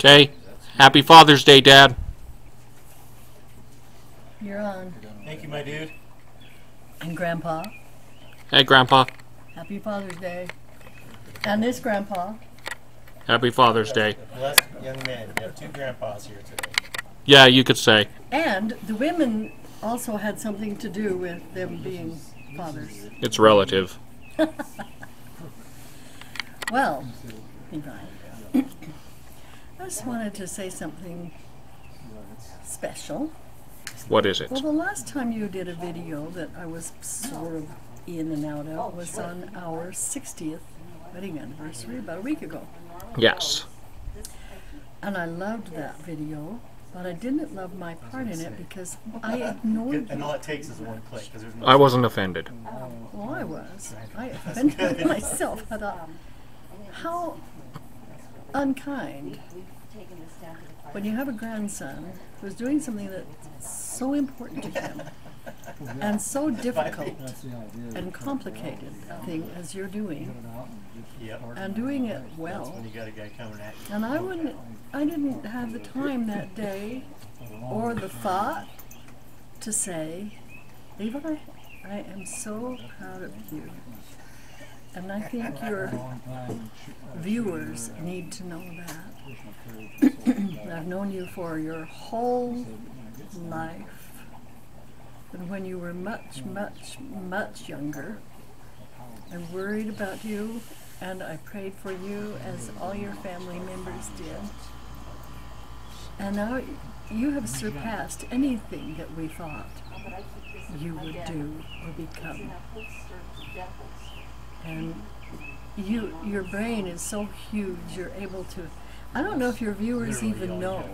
Okay. Happy Father's Day, Dad. You're on. Thank you, my dude. And Grandpa. Hey, Grandpa. Happy Father's Day. And this Grandpa. Happy Father's Day. Blessed young man. You have two grandpas here today. Yeah, you could say. And the women also had something to do with them being fathers. It's relative. Well, I just wanted to say something special. What is it? Well, the last time you did a video that I was sort of in and out of was on our 60th wedding anniversary about a week ago. Yes. And I loved that video, but I didn't love my part in it because I ignored it. And all it takes is one click. No, I wasn't offended. Well, I was. I offended myself. I thought, how unkind when you have a grandson who's doing something that's so important to him and so difficult and complicated a thing as you're doing, and doing it well. And I didn't have the time that day or the thought to say, Levi, I am so proud of you. And I think your viewers need to know that. I've known you for your whole life. And when you were much, much, much younger, I worried about you, and I prayed for you as all your family members did. And now you have surpassed anything that we thought you would do or become. And your brain is so huge, you're able to, I don't know if your viewers even know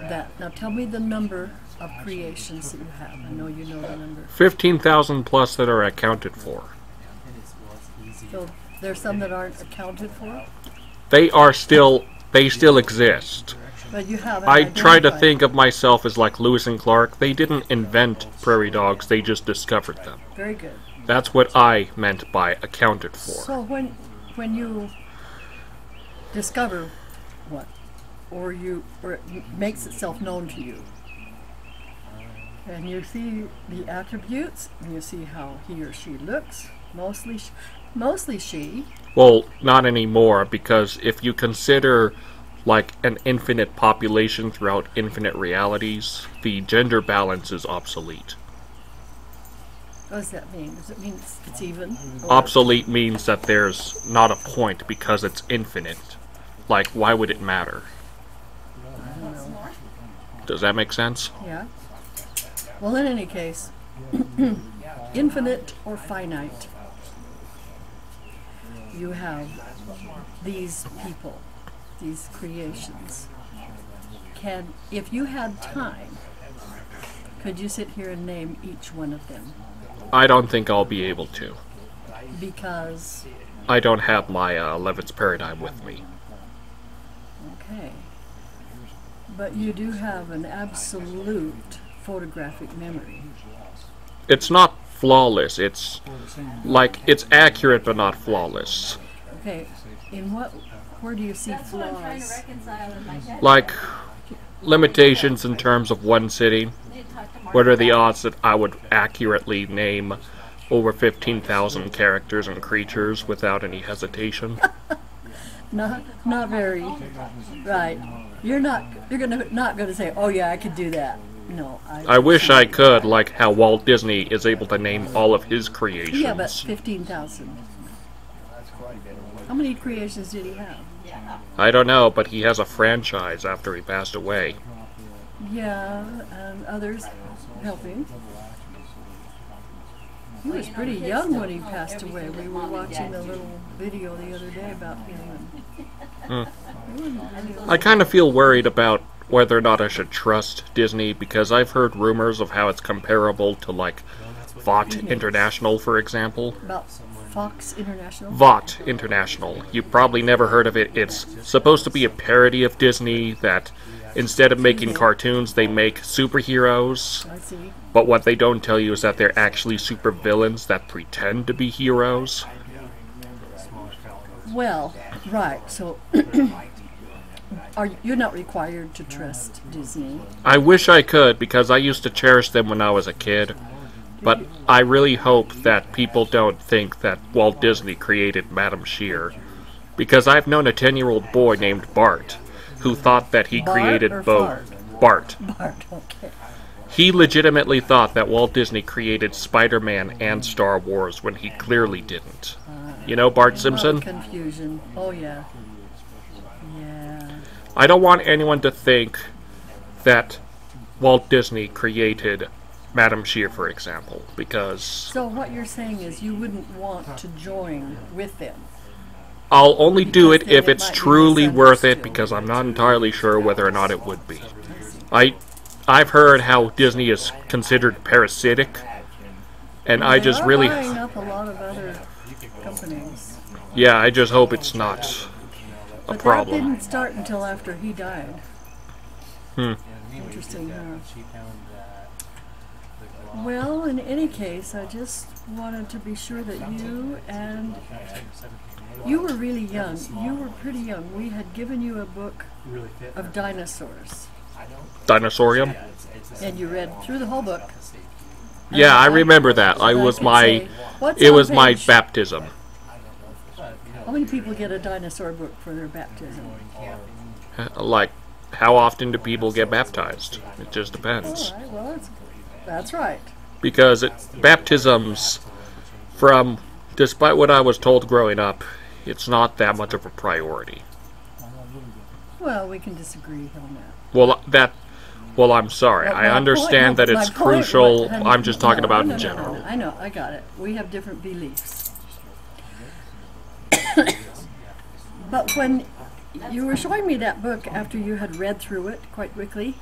that. Now tell me the number of creations that you have. I know you know the number. 15,000 plus that are accounted for. So there's some that aren't accounted for? They are still, they still exist. But you haven't identified. I try to think of myself as like Lewis and Clark. They didn't invent prairie dogs, they just discovered them. Very good. That's what I meant by accounted for. So when you discover what, or it makes itself known to you, and you see the attributes, and you see how he or she looks, mostly she. Well, not anymore, because if you consider like an infinite population throughout infinite realities, the gender balance is obsolete. What does that mean? Does it mean it's even? Obsolete means that there's not a point because it's infinite. Like, why would it matter? I don't know. Does that make sense? Yeah. Well, in any case, infinite or finite, you have these people, these creations. Can, if you had time, could you sit here and name each one of them? I don't think I'll be able to. Because? I don't have my Levitz paradigm with me. Okay. But you do have an absolute photographic memory. It's not flawless. It's like, it's accurate but not flawless. Okay. In what, where do you see flaws? That's what I'm trying to reconcile in my head. Like, limitations in terms of one sitting. What are the odds that I would accurately name over 15,000 characters and creatures without any hesitation? not very. Right. You're not gonna say, oh yeah, I could do that. No. I wish I could, like how Walt Disney is able to name all of his creations. Yeah, but 15,000. How many creations did he have? I don't know, but he has a franchise after he passed away. Yeah, and others helping. He was pretty young when he passed away. We were watching a little video the other day about him. I kind of feel worried about whether or not I should trust Disney, because I've heard rumors of how it's comparable to, like, Vought International, for example. About Fox International? Vought International. You probably never heard of it. It's supposed to be a parody of Disney that, instead of making cartoons, they make superheroes. I see. But what they don't tell you is that they're actually supervillains that pretend to be heroes. Well, right, so You're not required to trust Disney. I wish I could, because I used to cherish them when I was a kid. But I really hope that people don't think that Walt Disney created Madame Scheer, because I've known a 10-year-old boy named Bart who thought that he created both. Bart. Bart, okay. He legitimately thought that Walt Disney created Spider-Man and Star Wars when he clearly didn't. You know Bart Simpson? Confusion. Oh, yeah. Yeah. I don't want anyone to think that Walt Disney created Madame Scheer, for example, because... So what you're saying is you wouldn't want to join with them. I'll only do it if it's truly worth it, because I'm not entirely sure whether or not it would be. I've heard how Disney is considered parasitic, and I just really... buying up a lot of other companies. Yeah, I just hope it's not a problem. But that didn't start until after he died. Hmm. Interesting, huh? Well, in any case, I just wanted to be sure that you and... You were really young. You were pretty young. We had given you a book of dinosaurs. Dinosaurium? And you read through the whole book. Yeah, I remember that. I was my... It was my baptism. How many people get a dinosaur book for their baptism? Like, how often do people get baptized? It just depends. All right, well, that's right. Because baptisms, from, despite what I was told growing up, it's not that much of a priority. Well, we can disagree on that. Well, I'm sorry. Well, I understand that it's crucial. I'm just talking about in general. I know. I got it. We have different beliefs. But when you were showing me that book after you had read through it quite quickly,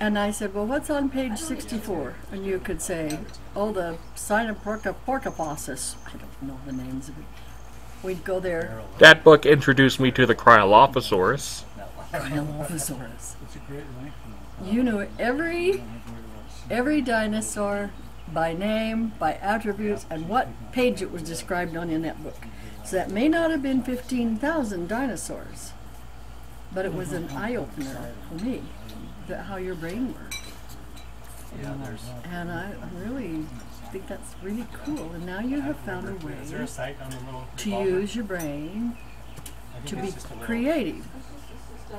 and I said, well, what's on page 64? And you could say, oh, the Sinoporca portaposis. I don't know the names of it. We'd go there. That book introduced me to the Cryolophosaurus. Cryolophosaurus. You know every dinosaur by name, by attributes, and what page it was described on in that book. So that may not have been 15,000 dinosaurs, but it was an eye-opener for me, that how your brain works. And I really think that's really cool. And now you have found a way to use your brain to be creative.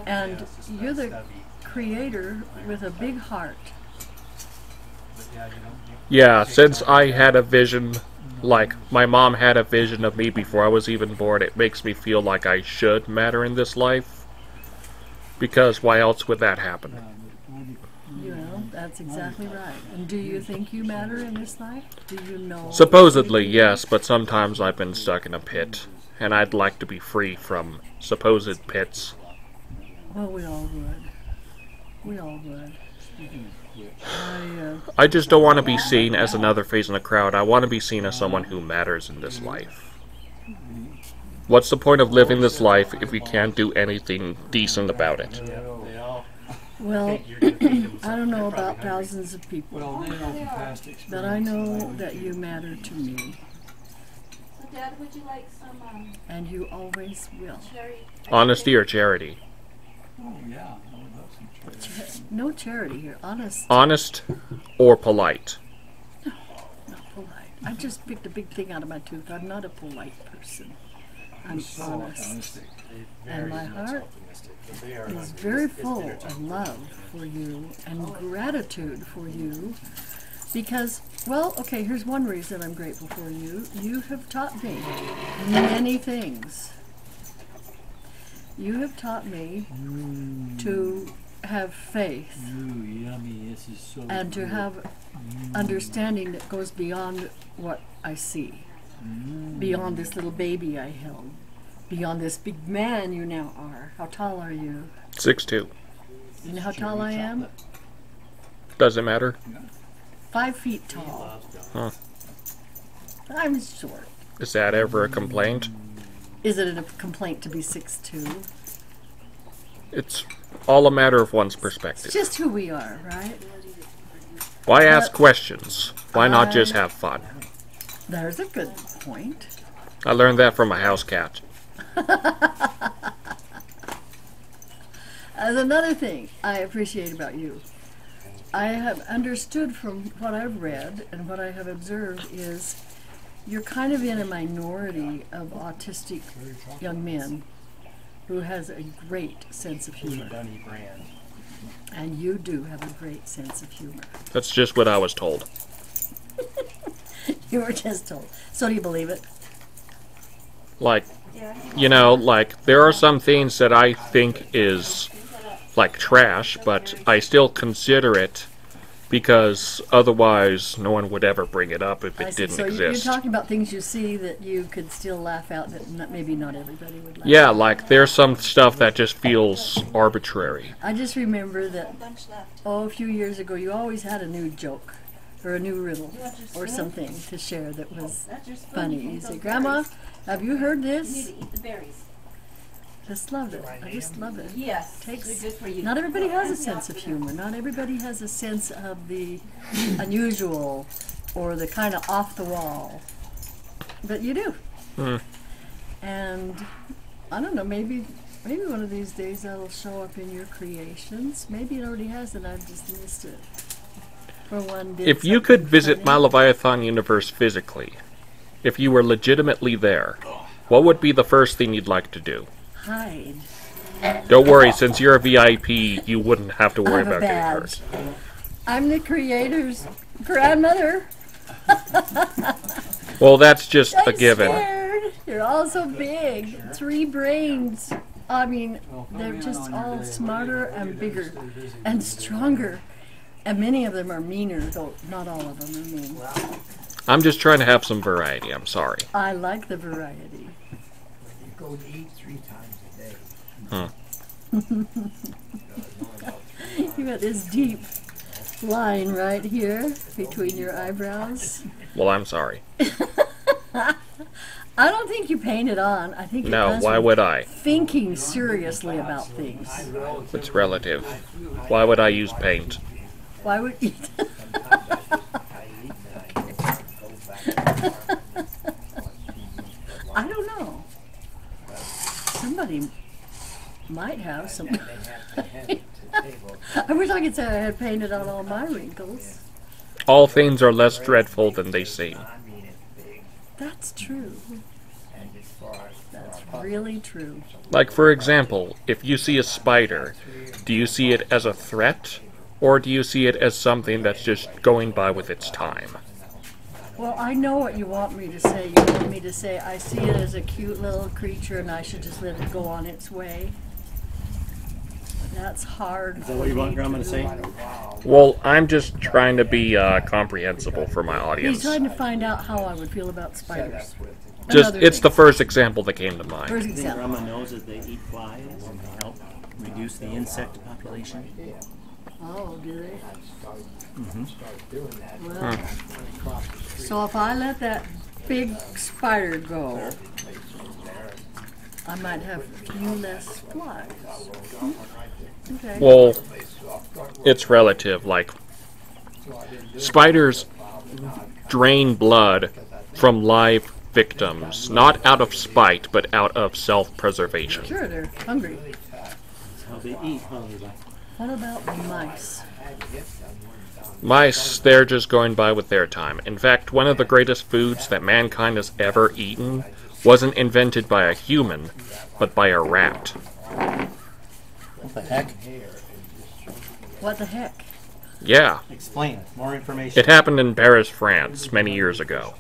And you're the creator with a big heart. Yeah, since I had a vision, like my mom had a vision of me before I was even born, it makes me feel like I should matter in this life. Because why else would that happen? Well, that's exactly right. And do you think you matter in this life? Do you know? Supposedly, yes, but sometimes I've been stuck in a pit, and I'd like to be free from supposed pits. Well, we all would. We all would. I just don't want to be seen as another face in the crowd. I want to be seen as someone who matters in this life. What's the point of living this life if we can't do anything decent about it? Well, I don't know about thousands of people, but I know that you matter to me. Dad, would you like some? And you always will. Honesty or charity? Oh, yeah. No charity here. Honest. Honest or polite? No, not polite. I just picked a big thing out of my tooth. I'm not a polite person. I'm so honest. And my heart is very full of love for you and gratitude for you. Because, well, okay, here's one reason I'm grateful for you. You have taught me many things. You have taught me to have faith and to have understanding that goes beyond what I see, beyond this little baby I held, beyond this big man you now are. How tall are you? 6'2". You know how tall I am? Doesn't matter. 5 feet tall. Huh. I'm short. Is that ever a complaint? Is it a complaint to be 6'2"? It's all a matter of one's perspective. It's just who we are, right? Why ask questions? Why not just have fun? There's a good point. I learned that from a house cat. As another thing I appreciate about you, I have understood from what I've read and what I have observed is you're kind of in a minority of autistic young men who has a great sense of humor. And you do have a great sense of humor. That's just what I was told. You were just told. So do you believe it? Like, you know, like there are some things that I think is like trash, but I still consider it because otherwise no one would ever bring it up if it didn't exist. So you're talking about things you see that you could still laugh out that not, maybe not everybody would laugh. Yeah, like there's some stuff that just feels arbitrary. I just remember that, oh, a few years ago you always had a new joke or a new riddle or something to share that was funny. You say, Grandma, have you heard this? You need to eat the berries. Just love it. I just love it. Yes. Not everybody has a sense of humor. Not everybody has a sense of the unusual or the kind of off the wall. But you do. Mm. And I don't know, maybe one of these days that'll show up in your creations. Maybe it already has and I've just missed it. For one day. If you could visit my Leviathan universe physically, if you were legitimately there, what would be the first thing you'd like to do? Hide. Don't worry, since you're a VIP, you wouldn't have to worry about getting hurt. I'm the creator's grandmother. Well, that's just a given. Scared. You're all so big. Three brains. I mean, they're just all smarter and bigger and stronger. And many of them are meaner, though not all of them are mean. I'm just trying to have some variety. I'm sorry. I like the variety. Go eat 3 times a day. You got this deep line right here between your eyebrows. Well, I'm sorry. I don't think you paint it on. I think no. Why would I? Thinking seriously about things. It's relative. Why would I use paint? Why would you? I don't know. Somebody might have some. I wish I could say I had painted on all my wrinkles. All things are less dreadful than they seem. That's true. That's really true. Like, for example, if you see a spider, do you see it as a threat, or do you see it as something that's just going by with its time? Well, I know what you want me to say. You want me to say, I see it as a cute little creature and I should just let it go on its way. That's hard. Is that what you want Grandma to say? Well, I'm just trying to be comprehensible for my audience. He's trying to find out how I would feel about spiders. Just, it's the first example that came to mind. First example. Grandma knows that they eat flies and help reduce the insect population. Oh, do they? Mm-hmm. Well, so if I let that big spider go, I might have few less flies. Hmm? Okay. Well, it's relative. Like, spiders drain blood from live victims, not out of spite, but out of self-preservation. Sure, they're hungry. How they eat, hungry. What about mice? Mice, they're just going by with their time. In fact, one of the greatest foods that mankind has ever eaten wasn't invented by a human, but by a rat. What the heck? What the heck? Yeah. Explain. More information. It happened in Paris, France, many years ago.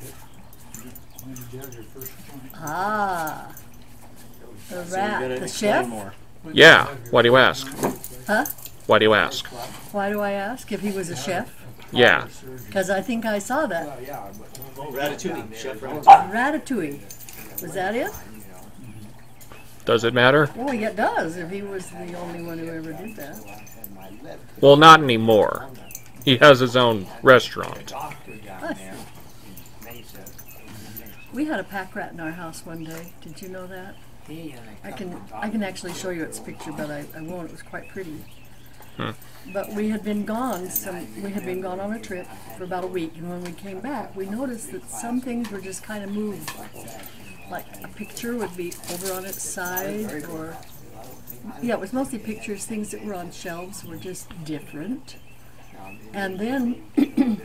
Ah. The rat. The chef? Yeah. Why do you ask? Huh? Why do you ask? Why do I ask if he was a chef? Yeah. Because I think I saw that. Oh, Ratatouille. Chef Ratatouille. Ratatouille. Was that it? Does it matter? Well, yeah, it does, if he was the only one who ever did that. Well, not anymore. He has his own restaurant. We had a pack rat in our house one day. Did you know that? I can actually show you its picture, but I won't. It was quite pretty. Hmm. But we had been gone. We had been gone on a trip for about a week, and when we came back, we noticed that some things were just kind of moved. Like a picture would be over on its side, or yeah, it was mostly pictures. Things that were on shelves were just different. And then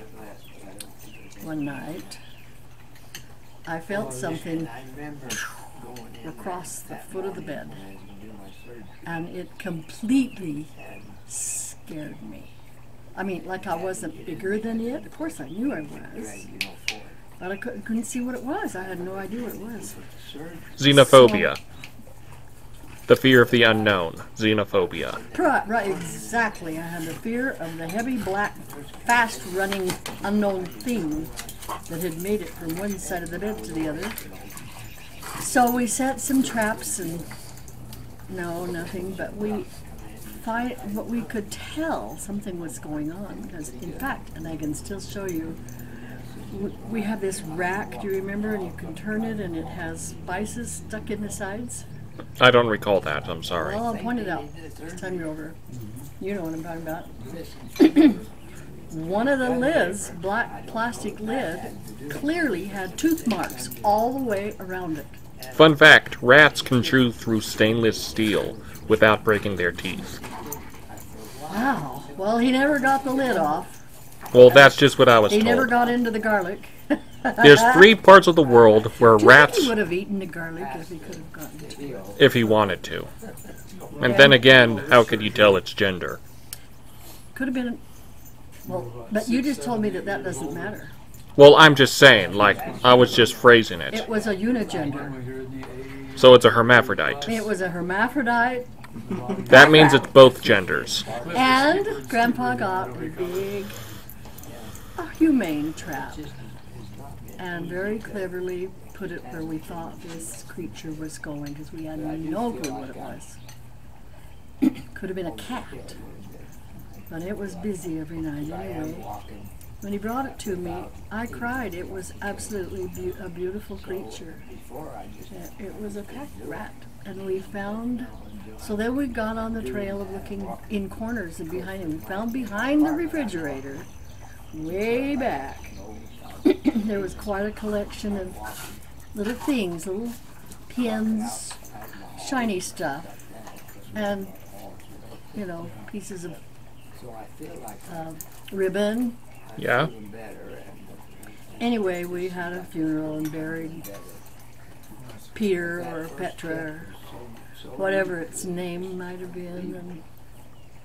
one night, I felt something across the foot of the bed, and it completely scared me. I mean, like I wasn't bigger than it. Of course, I knew I was, but I couldn't see what it was. I had no idea what it was. Xenophobia. So, the fear of the unknown. Xenophobia. Right, exactly. I had the fear of the heavy, black, fast-running, unknown thing that had made it from one side of the bed to the other. So we set some traps and no, nothing, but we find what we could tell something was going on, because in fact, and I can still show you, we have this rack, do you remember, and you can turn it and it has spices stuck in the sides. I don't recall that, I'm sorry. Well, I'll point it out this time you're over. You know what I'm talking about. One of the lids, black plastic lid, clearly had tooth marks all the way around it. Fun fact, rats can chew through stainless steel without breaking their teeth. Wow. Well, he never got the lid off. Well, that's just what I was told. He never got into the garlic. There's three parts of the world where rats... He would have eaten the garlic if he could have gotten to it. If he wanted to. And then again, how could you tell its gender? Could have been... Well, but you just told me that that doesn't matter. Well, I'm just saying, like, I was just phrasing it. It was a unigender. So it's a hermaphrodite. It was a hermaphrodite. That means it's both genders. And Grandpa got a big, humane trap. And very cleverly put it where we thought this creature was going, because we had no clue what it was. Could have been a cat. But it was busy every night anyway. When he brought it to me, I cried. It was absolutely a beautiful creature. It was a pack rat. And we found, so then we got on the trail of looking in corners and behind him. We found behind the refrigerator, way back, there was quite a collection of little things, little pins, shiny stuff, and, you know, pieces of ribbon. Yeah. Anyway, we had a funeral and buried Peter or Petra or whatever its name might have been. And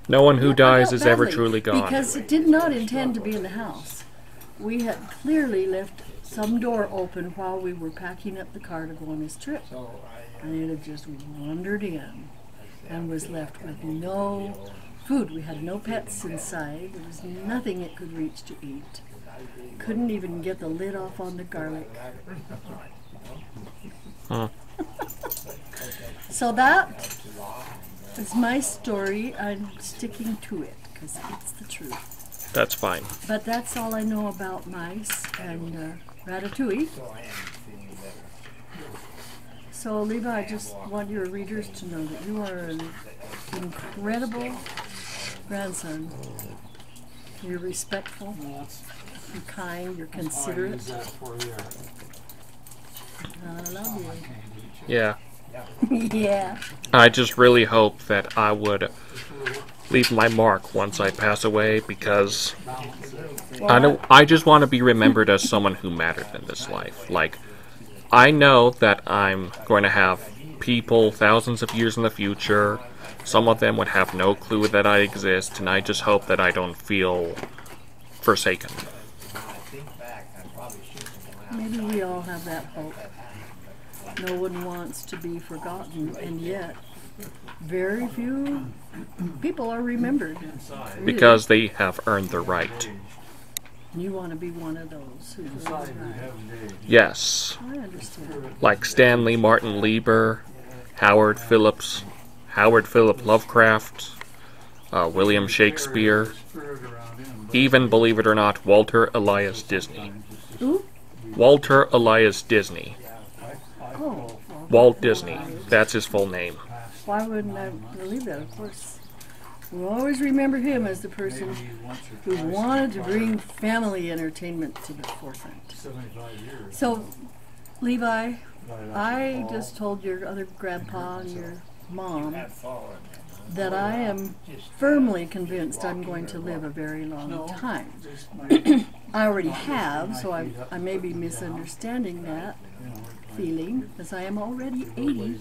no one who dies is ever truly gone. Because it did not intend to be in the house. We had clearly left some door open while we were packing up the car to go on this trip. And it had just wandered in and was left with no... food. We had no pets inside. There was nothing it could reach to eat. Couldn't even get the lid off on the garlic. Huh. So that is my story. I'm sticking to it because it's the truth. That's fine. But that's all I know about mice and Ratatouille. So, Levi, I just want your readers to know that you are an incredible grandson. You're respectful, you're kind, you're considerate. I love you. Yeah. Yeah. I just really hope that I would leave my mark once I pass away, because I just want to be remembered as someone who mattered in this life. Like, I know that I'm going to have people thousands of years in the future. Some of them would have no clue that I exist, and I just hope that I don't feel forsaken. Maybe we all have that hope. No one wants to be forgotten, and yet very few people are remembered. Really. Because they have earned the right. You want to be one of those who is right. Yes. I understand. Like Stanley Martin Lieber, Howard Phillips Lovecraft, William Shakespeare, even, believe it or not, Walter Elias Disney. Who? Walter Elias Disney. Oh. Walt Disney. That's his full name. Why wouldn't I believe that? Of course. We'll always remember him as the person who wanted to bring family entertainment to the forefront. So, Levi, I just told your other grandpa and your mom that I am firmly convinced I'm going to live a very long time. I already have, so I may be misunderstanding that feeling, as I am already 80,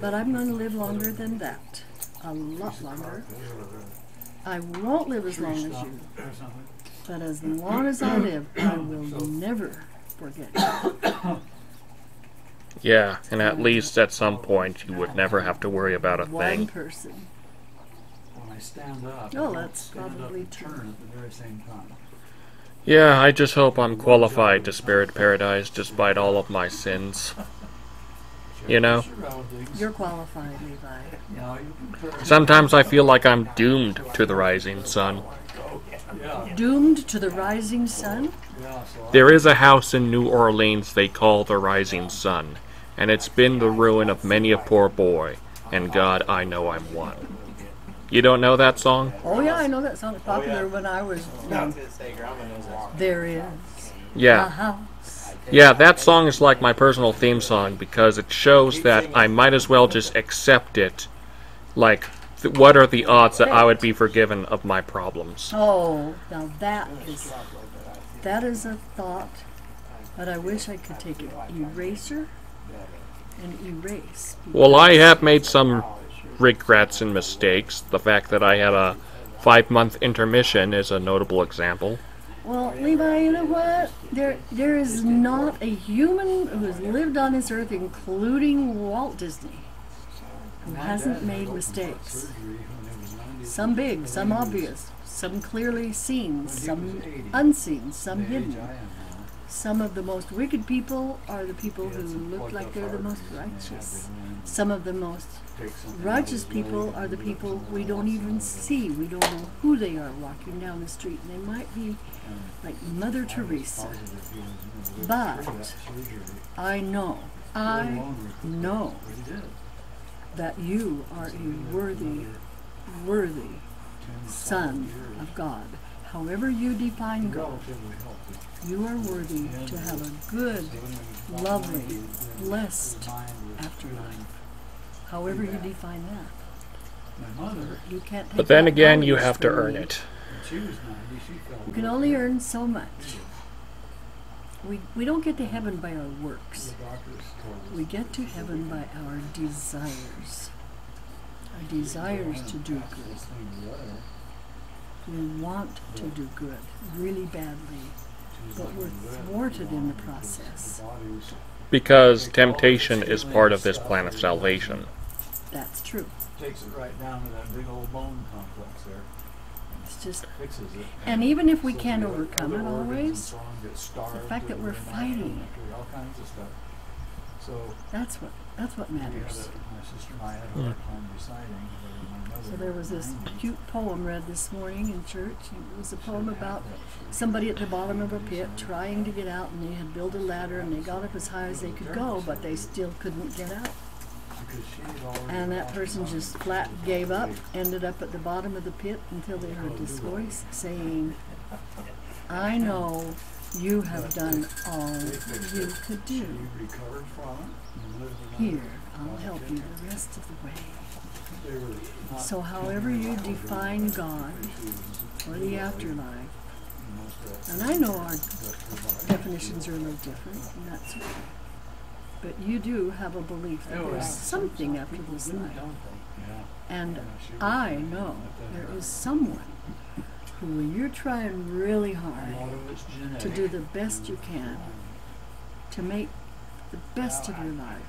but I'm going to live longer than that, a lot longer. I won't live as long as you, but as long as I live, I will never forget you. Yeah, and at least at some point you would never have to worry about a thing. One person. When I stand up, oh, that's probably turn at the very same time. Yeah, I just hope I'm qualified to spirit paradise despite all of my sins. You know? You're qualified, Levi. Sometimes I feel like I'm doomed to the rising sun. Doomed to the rising sun? There is a house in New Orleans they call the Rising Sun, and it's been the ruin of many a poor boy, and God, I know I'm one. You don't know that song? Oh yeah, I know that song. It's popular when I was young. There is a house. Yeah, that song is like my personal theme song because it shows that I might as well just accept it. Like, what are the odds that I would be forgiven of my problems? Oh, now that is a thought, but I wish I could take an eraser and erase. Well, I have made some regrets and mistakes. The fact that I had a 5-month intermission is a notable example. Well, Levi, you know what? There is not a human who has lived on this earth, including Walt Disney, who hasn't made mistakes. Some big, some obvious, some clearly seen, some unseen, some hidden. Some of the most wicked people are the people who look like they're the most righteous. Some of the most righteous people are the people we don't even see. We don't know who they are walking down the street. And they might be like Mother Teresa. But I know that you are a worthy son of God. However you define God, you are worthy to have a good, lovely, blessed afterlife. However you define that. You can't take. But then again, you have to earn it. You can only earn so much. We don't get to heaven by our works. We get to heaven by our desires. Our desires to do good. We want to do good really badly, but we're thwarted in the process. Because temptation is part of this plan of salvation. That's true. Takes it right down to that big old bone complex there. It's just, and even if we can't overcome it always, the fact that we're fighting, that's what matters. So there was this cute poem read this morning in church. It was a poem about somebody at the bottom of a pit trying to get out, and they had built a ladder, and they got up as high as they could go, but they still couldn't get out. And that person just flat gave up, ended up at the bottom of the pit until they heard this voice saying, I know you have done all you could do. Here, I'll help you the rest of the way. So however you define God or the afterlife, and I know our definitions are a little different, and that's okay. But you do have a belief that there is something after this life. And I know there is someone who, when you're trying really hard to do the best you can, to make the best of your life,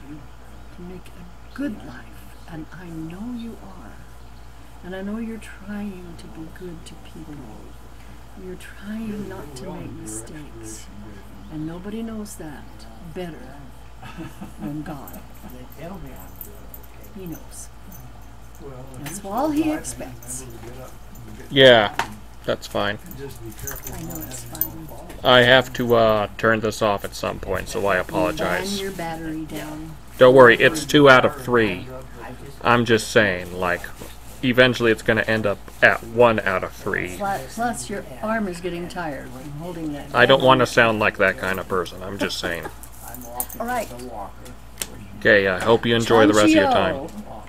to make a good life, and I know you are. And I know you're trying to be good to people. You're trying not to make mistakes. And nobody knows that better than God. He knows. That's all he expects. Yeah, that's fine. I know it's fine. I have to turn this off at some point, so I apologize. Burn your battery down. Don't worry, it's 2 out of 3. I'm just saying, like, eventually it's going to end up at 1 out of 3. Plus, your arm is getting tired from holding that. I don't want to sound like that kind of person. I'm just saying. All right. Okay, I hope you enjoy the rest of your time.